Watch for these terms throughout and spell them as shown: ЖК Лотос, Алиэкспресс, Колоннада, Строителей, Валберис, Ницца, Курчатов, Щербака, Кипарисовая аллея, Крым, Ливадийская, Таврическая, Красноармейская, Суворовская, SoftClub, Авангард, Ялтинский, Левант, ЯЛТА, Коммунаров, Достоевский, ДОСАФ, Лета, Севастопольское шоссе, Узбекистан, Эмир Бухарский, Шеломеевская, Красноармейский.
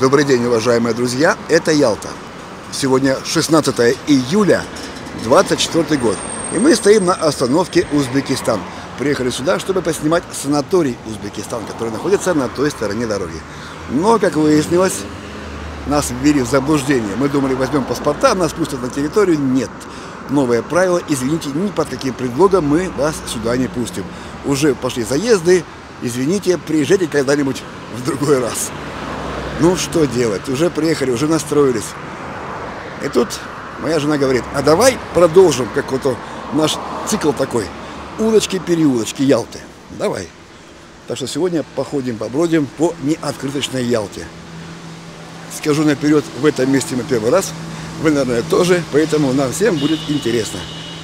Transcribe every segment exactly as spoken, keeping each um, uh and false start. Добрый день, уважаемые друзья, это Ялта. Сегодня шестнадцатое июля две тысячи двадцать четвёртого год. И мы стоим на остановке Узбекистан. Приехали сюда, чтобы поснимать санаторий Узбекистан, который находится на той стороне дороги. Но, как выяснилось, нас ввели в заблуждение. Мы думали, возьмем паспорта, нас пустят на территорию. Нет. Новое правило, извините, ни под каким предлогом мы вас сюда не пустим. Уже пошли заезды, извините, приезжайте когда-нибудь в другой раз. Ну что делать, уже приехали, уже настроились. И тут моя жена говорит, а давай продолжим, как вот наш цикл такой, улочки-переулочки Ялты. Давай. Так что сегодня походим, побродим по неоткрыточной Ялте. Скажу наперед, в этом месте мы первый раз. Вы, наверное, тоже, поэтому нам всем будет интересно.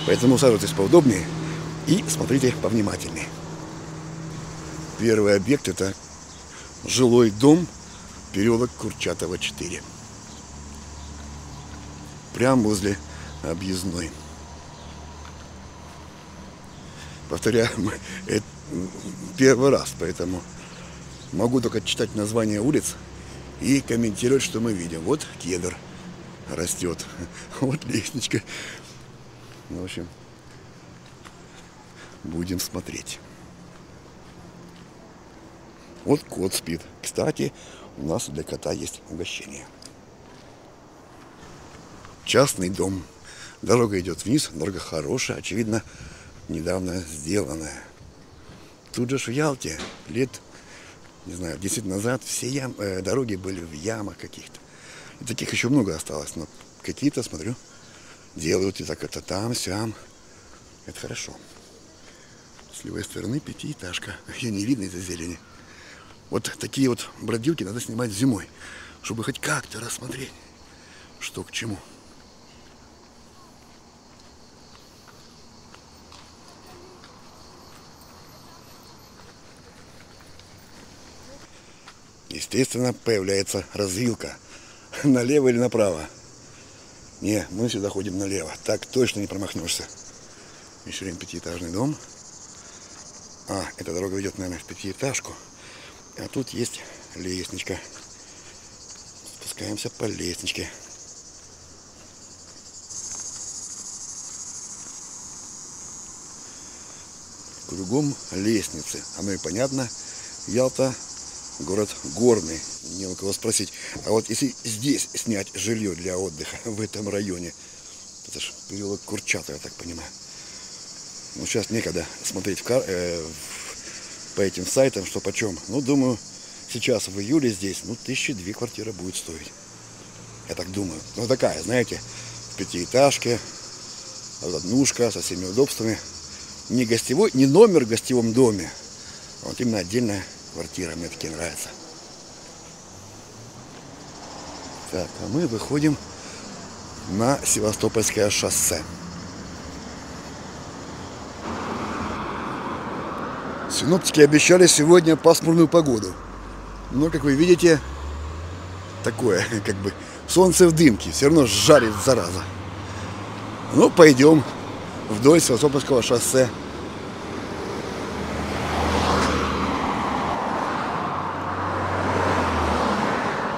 Поэтому усаживайтесь поудобнее и смотрите повнимательнее. Первый объект – это жилой дом, переулок Курчатова, четыре. Прямо возле объездной. Повторяю, это первый раз, поэтому могу только читать названия улиц и комментировать, что мы видим. Вот кедр растет. Вот лестничка. Ну, в общем, будем смотреть. Вот кот спит. Кстати, у нас для кота есть угощение. Частный дом. Дорога идет вниз. Дорога хорошая, очевидно, недавно сделанная. Тут же в Ялте лет, не знаю, десять назад все ям, э, дороги были в ямах каких-то. Таких еще много осталось, но какие-то, смотрю, делают и так это там, сям. Это хорошо. С левой стороны пятиэтажка. Ее не видно из-за зелени. Вот такие вот бродилки надо снимать зимой, чтобы хоть как-то рассмотреть, что к чему. Естественно, появляется развилка. Налево или направо? Не, мы сюда ходим налево. Так точно не промахнешься. Еще один пятиэтажный дом. А, эта дорога ведет, наверное, в пятиэтажку. А тут есть лестничка. Спускаемся по лестничке. Кругом лестницы. Оно и понятно. Ялта. Город горный, не у кого спросить. А вот если здесь снять жилье для отдыха, в этом районе, это же переулок Курчатова, я так понимаю. Ну, сейчас некогда смотреть в кар... э, по этим сайтам, что почем. Ну, думаю, сейчас в июле здесь, ну, тысячи две квартира будет стоить. Я так думаю. Ну, такая, знаете, в пятиэтажке, однушка со всеми удобствами. Не гостевой, не номер в гостевом доме, а вот именно отдельная квартира, мне такие нравятся. Так, а мы выходим на Севастопольское шоссе. Синоптики обещали сегодня пасмурную погоду. Но, как вы видите, такое, как бы, солнце в дымке. Все равно жарит, зараза. Ну, пойдем вдоль Севастопольского шоссе.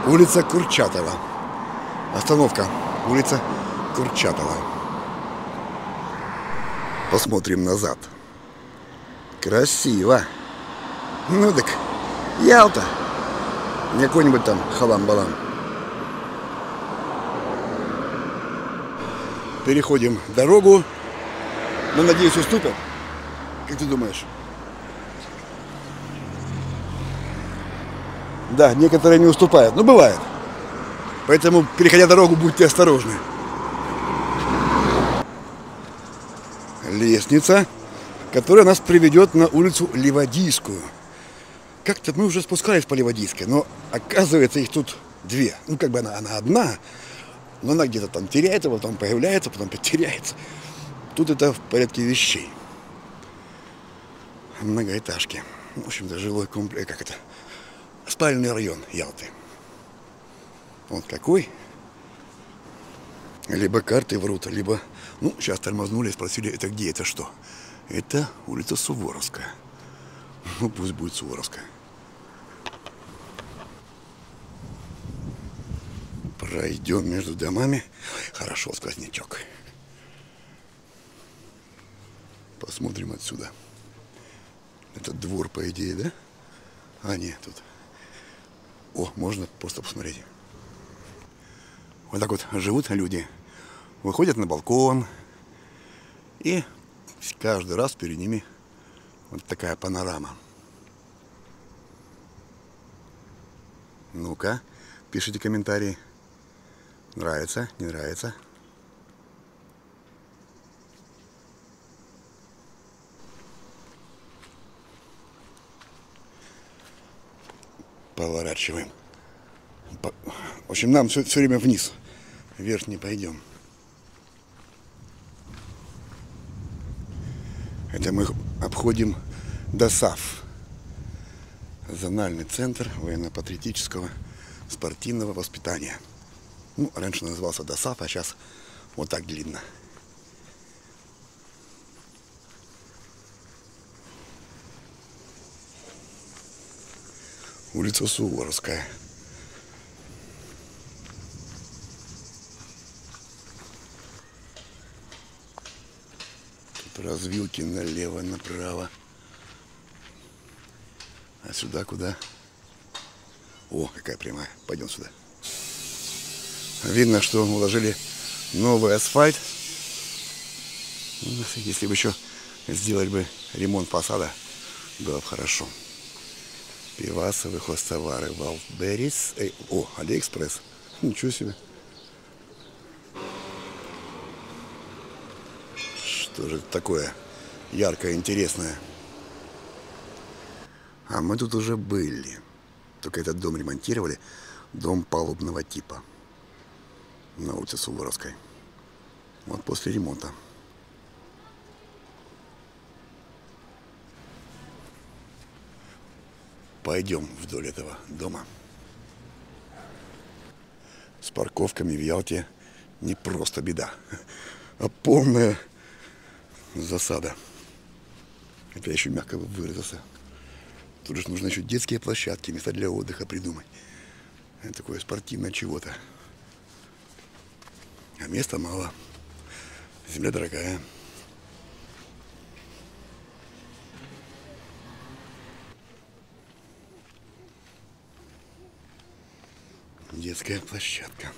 Улица Курчатова. Остановка. Улица Курчатова. Посмотрим назад. Красиво. Ну так, Ялта. Не какой-нибудь там халам-балам. Переходим дорогу. Но, надеюсь, уступим. Как ты думаешь? Да, некоторые не уступают, но бывает. Поэтому, переходя дорогу, будьте осторожны. Лестница, которая нас приведет на улицу Ливадийскую. Как-то мы уже спускались по Ливадийской, но оказывается их тут две. Ну, как бы она, она одна, но она где-то там теряется, потом появляется, потом потеряется. Тут это в порядке вещей. Многоэтажки. В общем-то, жилой комплекс, как это... спальный район Ялты. Вот какой. Либо карты врут, либо... Ну, сейчас тормознули, спросили, это где, это что? Это улица Суворовская. Ну, пусть будет Суворовская. Пройдем между домами. Хорошо, сквознячок. Посмотрим отсюда. Это двор, по идее, да? А, нет, тут. О, можно просто посмотреть. Вот так вот живут люди. Выходят на балкон. И каждый раз перед ними вот такая панорама. Ну-ка, пишите комментарии. Нравится, не нравится. Поворачиваем. В общем, нам все, все время вниз. Вверх не пойдем. Это мы обходим ДОСАФ. Зональный центр военно-патриотического спортивного воспитания. Ну, раньше назывался ДОСАФ, а сейчас вот так длинно. Улица Суворовская. Тут развилки налево, направо. А сюда куда? О, какая прямая. Пойдем сюда. Видно, что уложили новый асфальт. Если бы еще сделали бы ремонт фасада, было бы хорошо. Пивасовый, хостовары, Валберис. Э, о, Алиэкспресс. Ничего себе. Что же это такое яркое, интересное? А мы тут уже были. Только этот дом ремонтировали. Дом палубного типа. На улице Суворовской. Вот после ремонта. Пойдем вдоль этого дома. С парковками в Ялте не просто беда, а полная засада. Это я еще мягко выразился. Тут же нужно еще детские площадки, места для отдыха придумать. Это такое спортивное чего-то. А места мало. Земля дорогая. Детская площадка.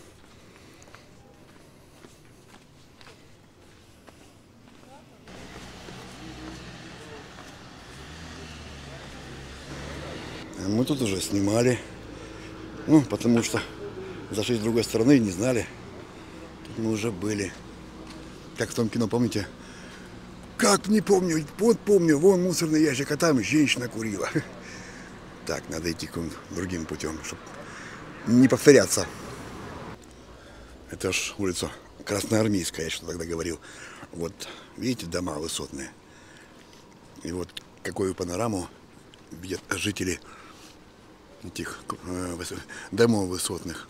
Мы тут уже снимали. Ну, потому что зашли с другой стороны и не знали. Тут мы уже были. Как в том кино, помните? Как не помню, вот помню, вон мусорный ящик, а там женщина курила. Так, надо идти каким-то другим путем, чтобы не повторяться. Это ж улица Красноармейская, я что тогда говорил. Вот, видите, дома высотные. И вот какую панораму видят жители этих э, высот, домов высотных.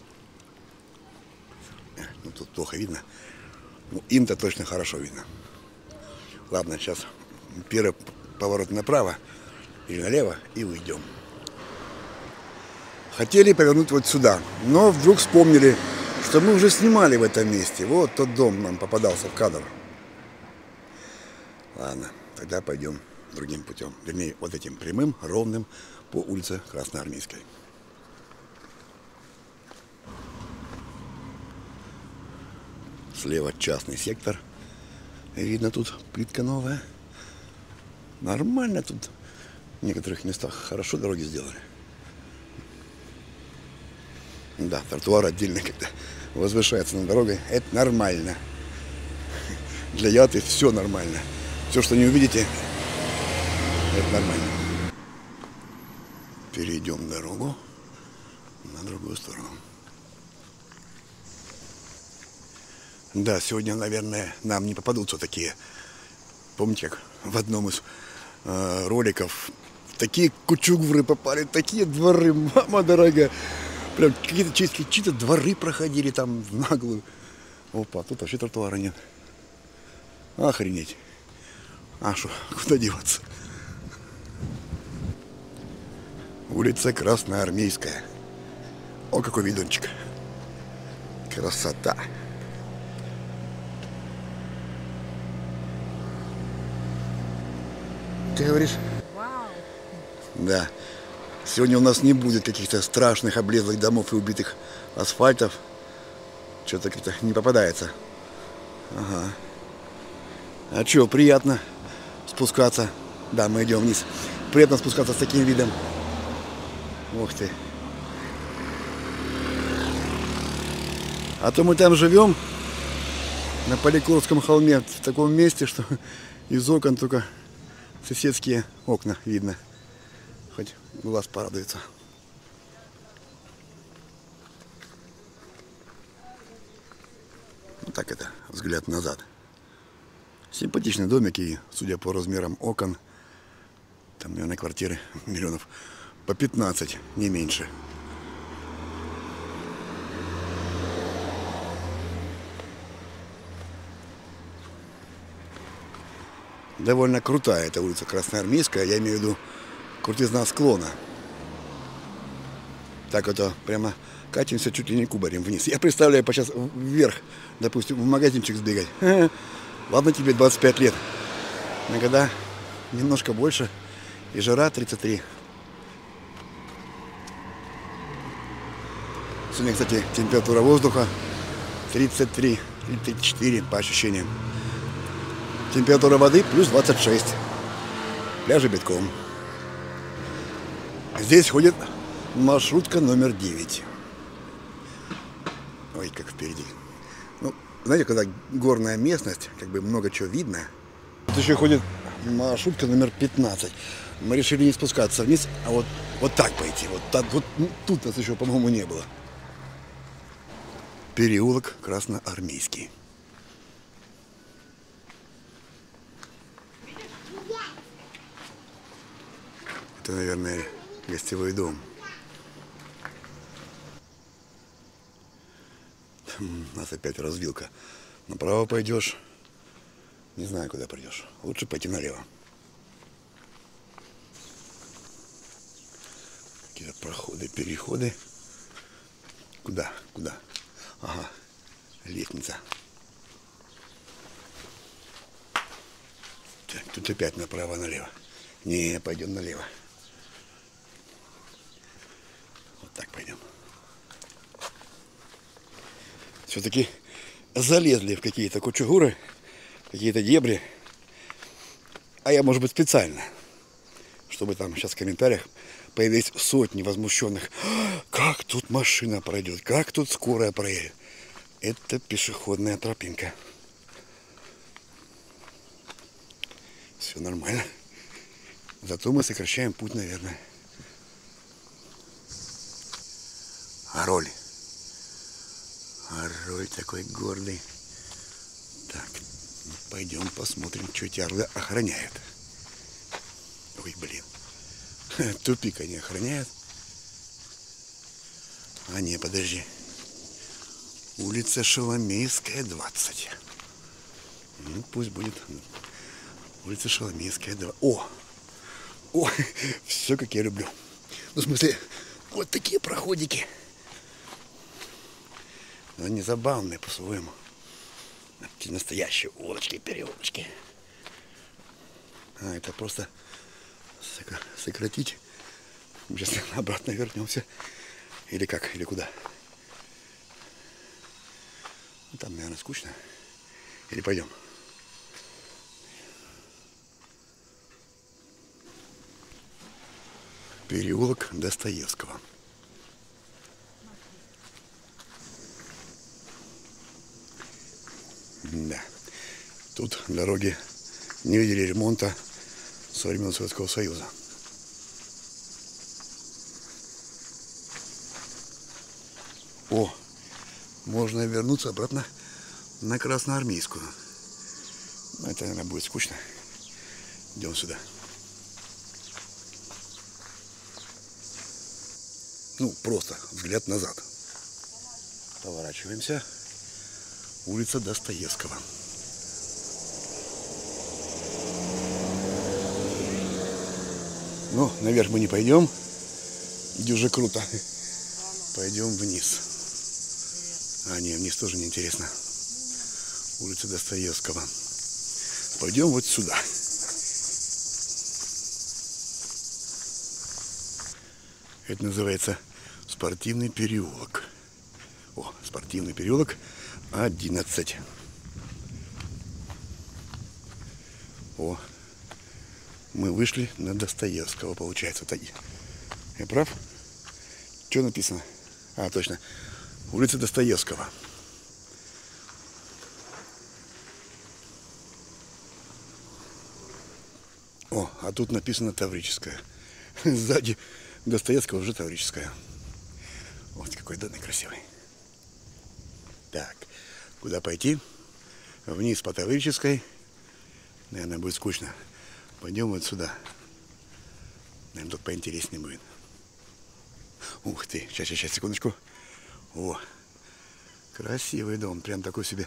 Ну, тут плохо видно. Ну, им-то точно хорошо видно. Ладно, сейчас первый поворот направо или налево и уйдем. Хотели повернуть вот сюда, но вдруг вспомнили, что мы уже снимали в этом месте. Вот тот дом нам попадался в кадр. Ладно, тогда пойдем другим путем. Вернее, вот этим прямым, ровным по улице Красноармейской. Слева частный сектор. Видно, тут плитка новая. Нормально тут. В некоторых местах хорошо дороги сделали. Да, тротуар отдельно как-то возвышается над дорогой. Это нормально. Для Ялты все нормально. Все, что не увидите, это нормально. Перейдем дорогу на другую сторону. Да, сегодня, наверное, нам не попадутся такие. Помните, как в одном из э, роликов такие кучугвры попали, такие дворы, мама дорогая. Прям какие-то чьи-то дворы проходили там в наглую. Опа, тут вообще тротуара нет. Охренеть. А что, куда деваться? Улица Красноармейская. О, какой видончик. Красота! Ты говоришь? Вау! Да. Сегодня у нас не будет каких-то страшных облезлых домов и убитых асфальтов. Что-то как-то не попадается. Ага. А что, приятно спускаться. Да, мы идем вниз. Приятно спускаться с таким видом. Ух ты. А то мы там живем, на Поликурском холме, в таком месте, что из окон только соседские окна видно. Хоть глаз порадуется. Вот так это, взгляд назад. Симпатичный домик, и, судя по размерам окон, там, наверное, квартиры миллионов по пятнадцать, не меньше. Довольно крутая эта улица Красноармейская, я имею в виду крутизна склона. Так это прямо катимся чуть ли не кубарем вниз. Я представляю, по сейчас вверх, допустим, в магазинчик сбегать. Ладно, тебе двадцать пять лет. На года немножко больше. И жара тридцать три. Сегодня, кстати, температура воздуха тридцать три или тридцать четыре по ощущениям. Температура воды плюс двадцать шесть. Пляжи битком. Здесь ходит маршрутка номер девять. Ой, как впереди. Ну, знаете, когда горная местность, как бы много чего видно. Тут еще ходит маршрутка номер пятнадцать. Мы решили не спускаться вниз, а вот, вот так пойти. Вот, так, вот ну, тут нас еще, по-моему, не было. Переулок Красноармейский. Это, наверное, гостевой дом. У нас опять развилка. Направо пойдешь, не знаю, куда придешь. Лучше пойти налево. Какие-то проходы, переходы. Куда? Куда? Ага, лестница. Так, тут опять направо-налево. Не, пойдем налево. Вот так пойдем. Все-таки залезли в какие-то кучугуры, какие-то дебри. А я, может быть, специально, чтобы там сейчас в комментариях появились сотни возмущенных. Как тут машина пройдет? Как тут скорая проедет? Это пешеходная тропинка. Все нормально. Зато мы сокращаем путь, наверное. Ароль. Ароль такой гордый. Так, ну, пойдем посмотрим, что эти орлы охраняют. Ой, блин. Тупик они охраняют. А не, подожди. Улица Шеломеевская, двадцать. Ну, пусть будет. Улица Шеломеевская, два. О! О! Все, как я люблю. Ну, в смысле, вот такие проходики. Но они забавные по-своему. Такие настоящие улочки, переулочки. А, это просто сократить. Мы сейчас обратно вернемся. Или как, или куда? Ну, там, наверное, скучно. Или пойдем. Переулок Достоевского. Да. Тут дороги не видели ремонта со времен Советского Союза. О, можно вернуться обратно на Красноармейскую. Но это, наверное, будет скучно. Идем сюда. Ну, просто взгляд назад. Поворачиваемся. Улица Достоевского. Ну, наверх мы не пойдем. Дюже круто. Пойдем вниз. А, не, вниз тоже неинтересно. Улица Достоевского. Пойдем вот сюда. Это называется спортивный переулок. О, спортивный переулок одиннадцать. О, мы вышли на Достоевского, получается. Так, я прав? Что написано? А, точно. Улица Достоевского. О, а тут написано Таврическая. Сзади Достоевского уже Таврическая. Вот какой данный красивый. Так, куда пойти? Вниз по Таврической. Наверное, будет скучно. Пойдем вот сюда. Наверное, тут поинтереснее будет. Ух ты, сейчас, сейчас, секундочку. О, красивый дом, прям такой себе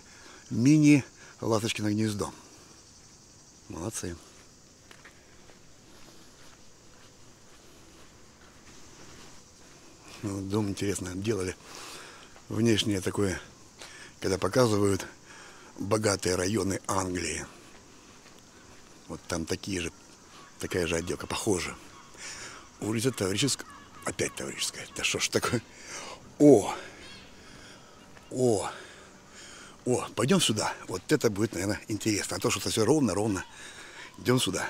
мини-ласточкино гнездо. Молодцы. Ну, дом интересно делали. Внешнее такое, когда показывают богатые районы Англии. Вот там такие же, такая же отделка, похожа. Улица Таврическая, опять Таврическая. Да что ж такое? О, о, о, пойдем сюда. Вот это будет, наверное, интересно. А то, что все ровно-ровно. Идем сюда.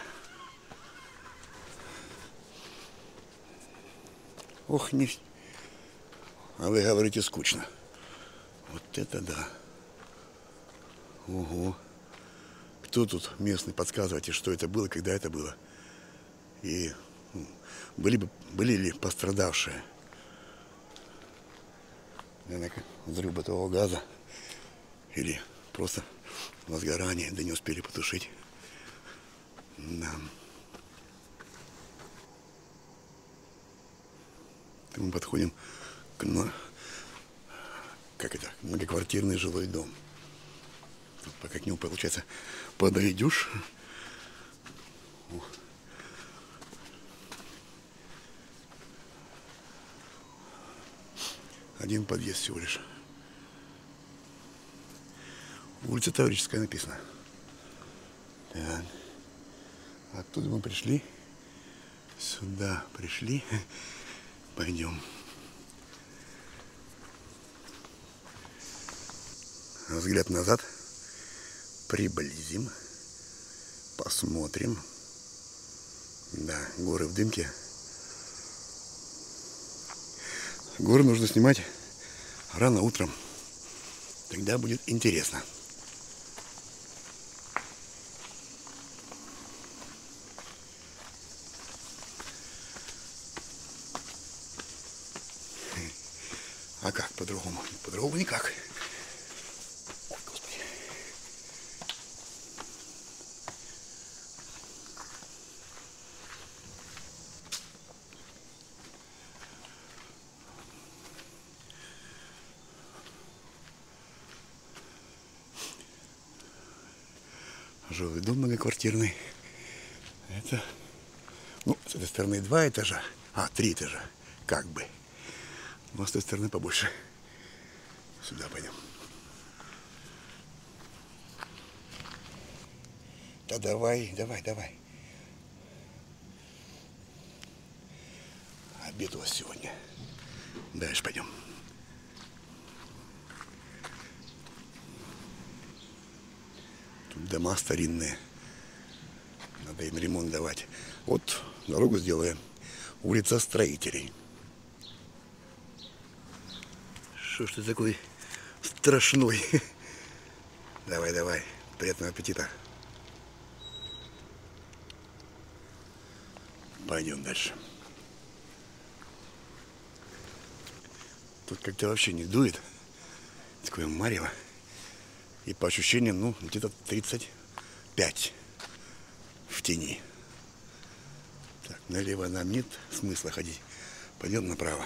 Ох, не... А вы говорите, скучно. Вот это да. Ого. Кто тут местный, подсказывайте, что это было, когда это было. И были, бы, были ли пострадавшие? Взрыв бытового газа или просто возгорание, да не успели потушить. Да. Мы подходим к, как это, многоквартирный жилой дом. Тут пока к нему, получается, подойдешь. Один подъезд всего лишь. Улица Таврическая написано. Так. Оттуда мы пришли. Сюда пришли. Пойдем. Взгляд назад. Приблизим. Посмотрим. Да, горы в дымке. Горы нужно снимать рано утром. Тогда будет интересно. А как по-другому? По-другому никак. Ой, Господи. Жилой дом многоквартирный. Это, ну, с этой стороны два этажа, а три этажа, как бы. Но с той стороны побольше. Сюда пойдем. Да давай, давай, давай. Обед у вас сегодня. Дальше пойдем. Тут дома старинные. Надо им ремонт давать. Вот дорогу сделаем. Улица Строителей. Что ж ты такой страшной? Давай, давай. Приятного аппетита. Пойдем дальше. Тут как-то вообще не дует. Такое марево. И по ощущениям, ну, где-то тридцать пять в тени. Так, налево нам нет смысла ходить. Пойдем направо.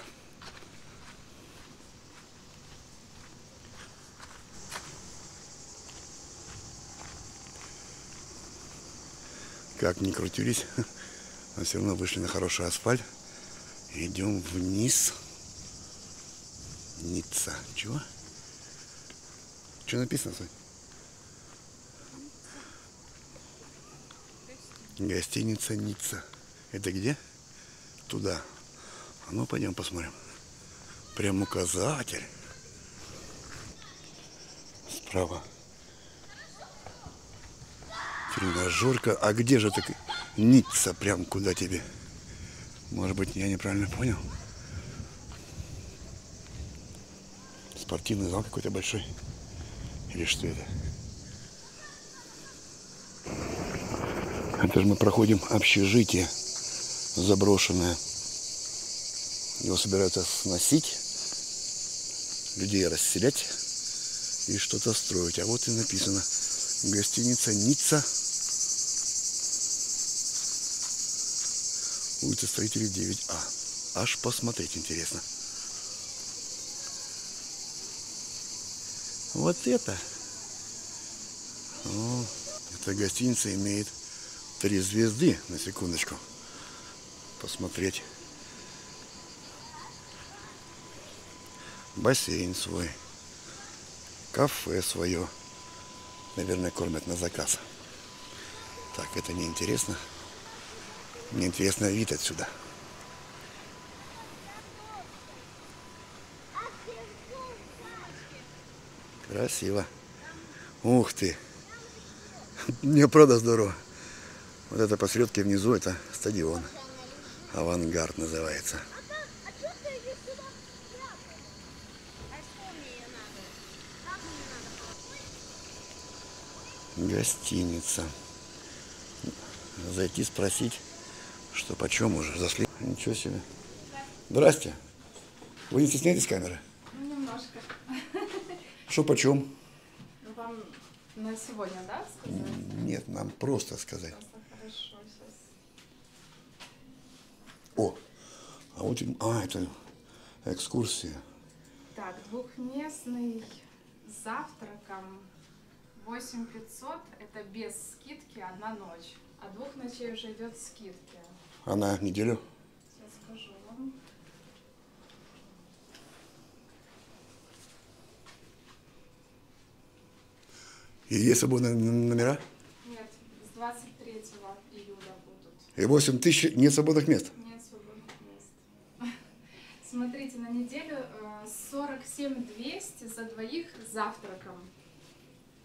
Как ни крутились, но все равно вышли на хороший асфальт. Идем вниз. Ницца. Чего? Что написано, Сонь? Гостиница Ницца. Это где? Туда. А ну, пойдем посмотрим. Прям указатель. Справа. Тренажерка. А где же так Ницца? Прям куда тебе? Может быть, я неправильно понял? Спортивный зал какой-то большой. Или что это? Это же мы проходим общежитие заброшенное. Его собираются сносить, людей расселять и что-то строить. А вот и написано. Гостиница Ницца. Улица Строителей девять А. Аж посмотреть интересно. Вот это. О, эта гостиница имеет три звезды, на секундочку. Посмотреть. Бассейн свой. Кафе свое. Наверное, кормят на заказ. Так, это неинтересно. Мне интересно вид отсюда. Красиво. Ух ты. Мне правда здорово. Вот это посередке внизу, это стадион. Авангард называется. Гостиница. Зайти спросить, что почем уже. Зашли. Ничего себе. Здрасте. Вы не стесняетесь камеры? Немножко. Что почем? Ну, вам на сегодня, да, сказать? Нет, нам просто сказать. Хорошо, сейчас. О, а вот и, а, это экскурсия. Так, двухместный с завтраком. восемь тысяч пятьсот, это без скидки одна ночь, а двух ночей уже идет скидки. А на неделю? Сейчас скажу вам. И есть свободные номера? Нет, с двадцать третьего июля будут. И восемь тысяч нет свободных мест? Нет свободных мест. Смотрите, на неделю сорок семь тысяч двести за двоих с завтраком.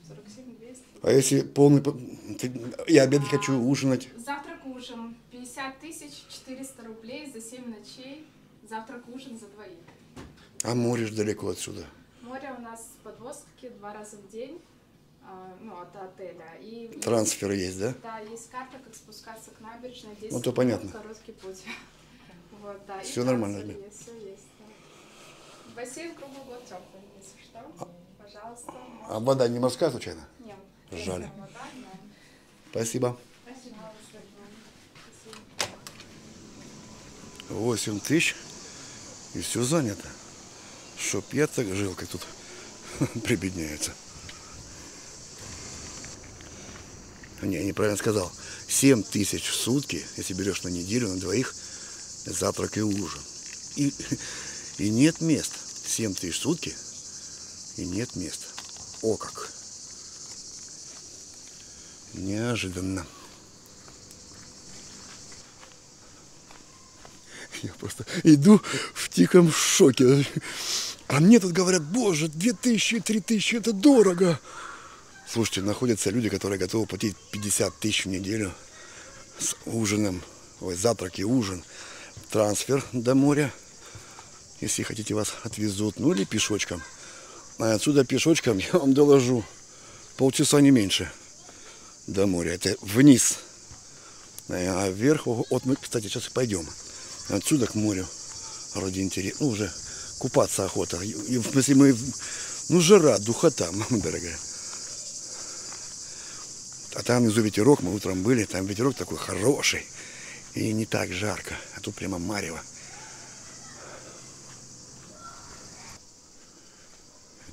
сорок семь тысяч двести. А если полный... Я обед не а, хочу, ужинать. Завтрак, ужин. пятьдесят тысяч четыреста рублей за семь ночей. Завтрак, ужин за двоих. А море же далеко отсюда? Море у нас в подвозке два раза в день. Ну, от отеля. И трансфер есть, да? Да, есть карта, как спускаться к набережной. Здесь ну, то понятно. Короткий путь. Вот, да. Все нормально. Есть, все есть, да. Бассейн круглый год теплый, если что. Пожалуйста. А вода не морская, случайно? Нет. Жаль. Вода, но... Спасибо. Спасибо. восемь тысяч и все занято. Чтоб я так жил, как тут прибедняется. Не, я неправильно сказал. семь тысяч в сутки, если берешь на неделю, на двоих, завтрак и ужин. И, и нет мест. семь тысяч в сутки. И нет мест. О как! Неожиданно. Я просто иду в тихом шоке. А мне тут говорят, боже, две тысячи, три тысячи, это дорого. Слушайте, находятся люди, которые готовы платить пятьдесят тысяч в неделю с ужином, ой, завтрак и ужин, трансфер до моря, если хотите, вас отвезут, ну или пешочком. А отсюда пешочком, я вам доложу, полчаса не меньше до моря. Это вниз. А вверх, вот мы, кстати, сейчас и пойдем. Отсюда к морю. Вроде интересно. Ну, уже купаться охота. И, в смысле, мы... Ну, жара, духота, мама дорогая. А там внизу ветерок, мы утром были, там ветерок такой хороший. И не так жарко. А тут прямо марево.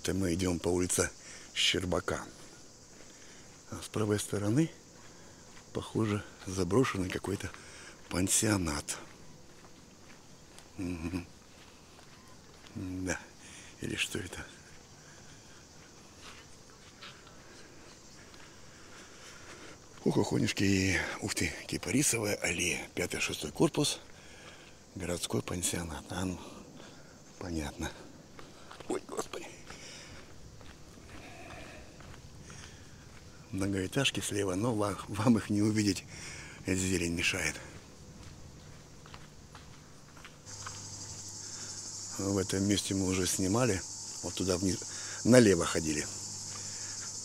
Мы идем по улице Щербака. А с правой стороны, похоже, заброшенный какой-то пансионат. Угу. Да. Или что это? Ухохонюшки, ух ты, Кипарисовая аллея, пятый-шестой корпус, городской пансионат. А, понятно. Ой, господи. Многоэтажки слева, но вам, вам их не увидеть, эта зелень мешает. В этом месте мы уже снимали, вот туда вниз, налево ходили.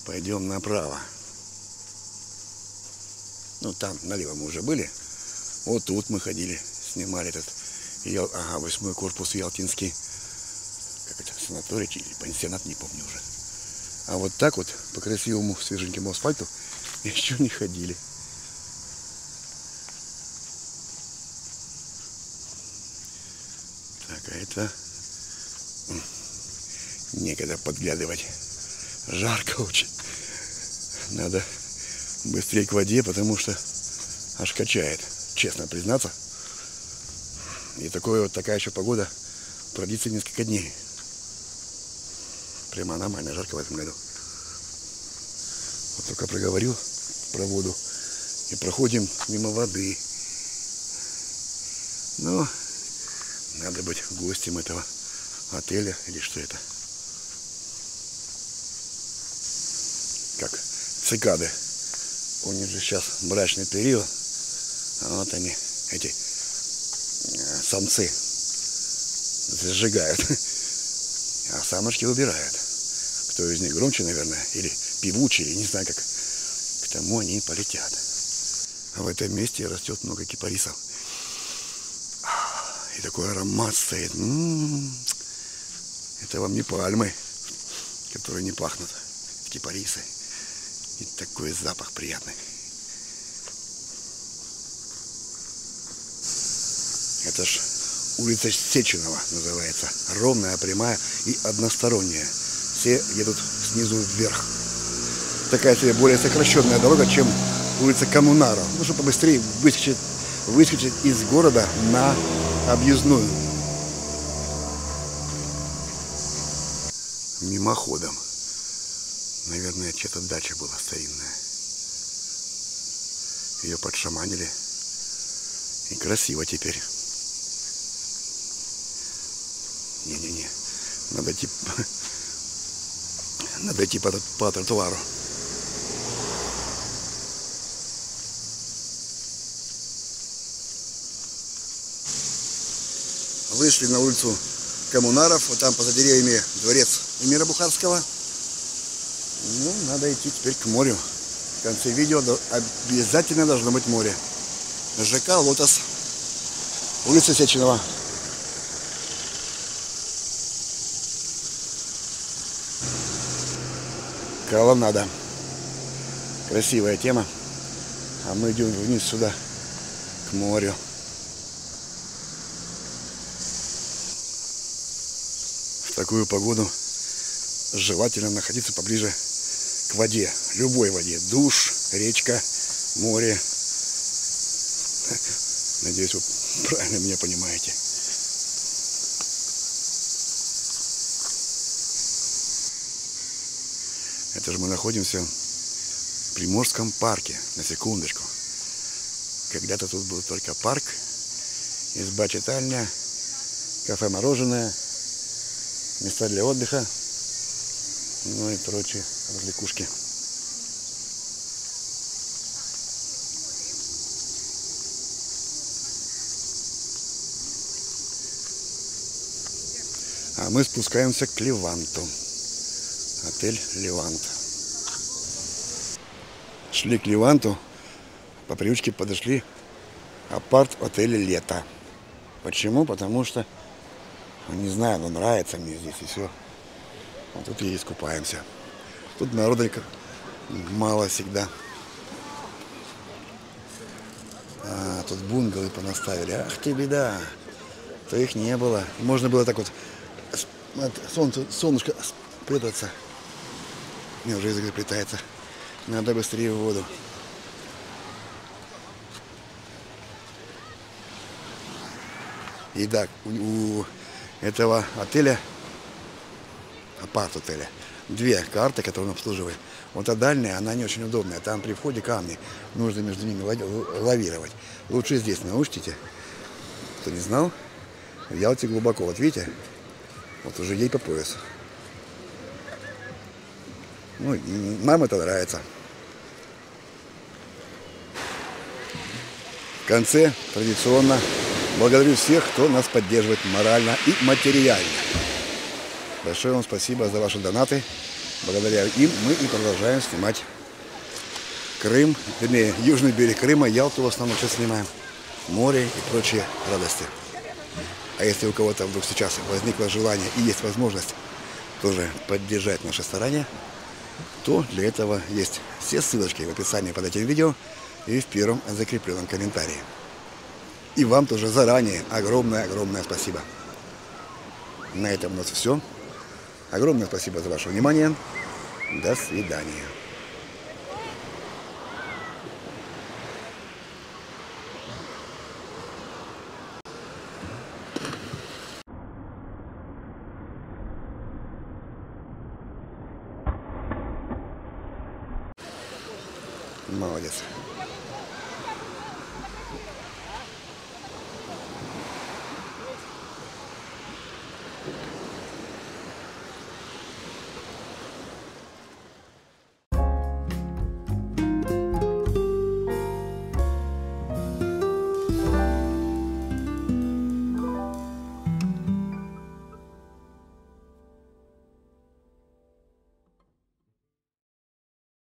Пойдем направо. Ну, там налево мы уже были. Вот тут мы ходили, снимали этот ял... ага, восьмой корпус ялтинский. Как это, санаторий или пансионат, не помню уже. А вот так вот, по красивому свеженькому асфальту, еще не ходили. Так, а это... Некогда подглядывать. Жарко очень. Надо... быстрее к воде, потому что аж качает, честно признаться. И такое вот такая еще погода продлится несколько дней. Прямо аномально жарко в этом году. Вот только проговорил про воду и проходим мимо воды. Но надо быть гостем этого отеля или что это? Как цикады. У них же сейчас брачный период, а вот они, эти самцы, зажигают, а самочки убирают. Кто из них громче, наверное, или певучий, или не знаю как, к тому они и полетят. А в этом месте растет много кипарисов. И такой аромат стоит. М-м-м. Это вам не пальмы, которые не пахнут, кипарисы. И такой запах приятный. Это ж улица Сеченова называется. Ровная, прямая и односторонняя. Все едут снизу вверх. Такая себе более сокращенная дорога, чем улица Коммунаров. Ну, чтобы побыстрее выскочить, выскочить из города на объездную. Мимоходом. Наверное, чья-то дача была старинная. Ее подшаманили. И красиво теперь. Не-не-не. Надо идти... Надо идти по, по тротуару. Вышли на улицу Коммунаров. Вот там поза деревьями дворец Эмира Бухарского. Ну, надо идти теперь к морю. В конце видео обязательно должно быть море. ЖК Лотос. Улица Сеченова. Колоннада. Красивая тема. А мы идем вниз сюда, к морю. В такую погоду желательно находиться поближе к воде, любой воде, душ, речка, море. Надеюсь, вы правильно меня понимаете. Это же мы находимся в Приморском парке, на секундочку. Когда-то тут был только парк, изба читальня, кафе мороженое, места для отдыха, ну и прочие развлекушки. А мы спускаемся к Леванту. Отель Левант. Шли к Леванту, по привычке подошли апарт-отель Лета. Почему? Потому что, не знаю, но нравится мне здесь и все. Вот тут и искупаемся. Тут народа мало всегда. А, тут бунгалы понаставили. Ах ты беда! То их не было. Можно было так вот от солнца, солнышко спрятаться. Мне уже язык заплетается. Надо быстрее в воду. И так, у этого отеля, апарт-отеля, две карты, которые он обслуживает. Вот эта дальняя, она не очень удобная. Там при входе камни, нужно между ними лавировать. Лучше здесь научите. Кто не знал, в Ялте глубоко. Вот видите, вот уже ей по пояс. Ну, нам это нравится. В конце традиционно благодарю всех, кто нас поддерживает морально и материально. Большое вам спасибо за ваши донаты. Благодаря им мы и продолжаем снимать Крым, вернее, южный берег Крыма, Ялту в основном сейчас снимаем, море и прочие радости. А если у кого-то вдруг сейчас возникло желание и есть возможность тоже поддержать наши старания, то для этого есть все ссылочки в описании под этим видео и в первом закрепленном комментарии. И вам тоже заранее огромное-огромное спасибо. На этом у нас все. Огромное спасибо за ваше внимание. До свидания. Молодец.